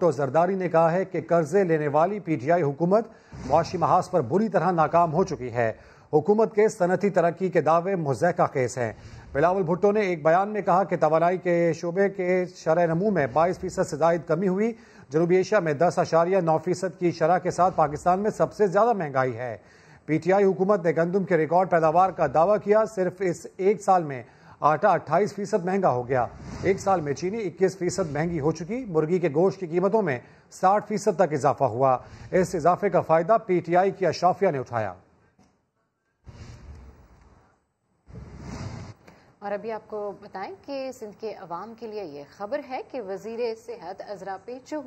तो जरदारी ने कहा है कि कर्जे लेने वाली पीटीआई हुकूमत मुआशी महाज पर बुरी तरह नाकाम हो चुकी है। हुकूमत के सनती तरक्की के दावे मुजहका केस हैं। बिलावल भुट्टो ने एक बयान में कहा कि तवानाई के शोबे के शरह नमू में 22% से ज़ायद कमी हुई। जनूबी एशिया में 10.9% की शरह के साथ पाकिस्तान में सबसे ज़्यादा महंगाई है। पीटीआई हुकूमत ने गंदम के रिकॉर्ड पैदावार का दावा किया। सिर्फ इस एक साल में आटा 28% महंगा हो गया। एक साल में चीनी 21% महंगी हो चुकी। मुर्गी के गोश्त की कीमतों में 60% तक इजाफा हुआ। इस इजाफे का फायदा पीटीआई की अशराफिया ने उठाया। और अभी आपको बताएं कि सिंध के अवाम के लिए ये खबर है कि वजीर सेहत अजरा पेचू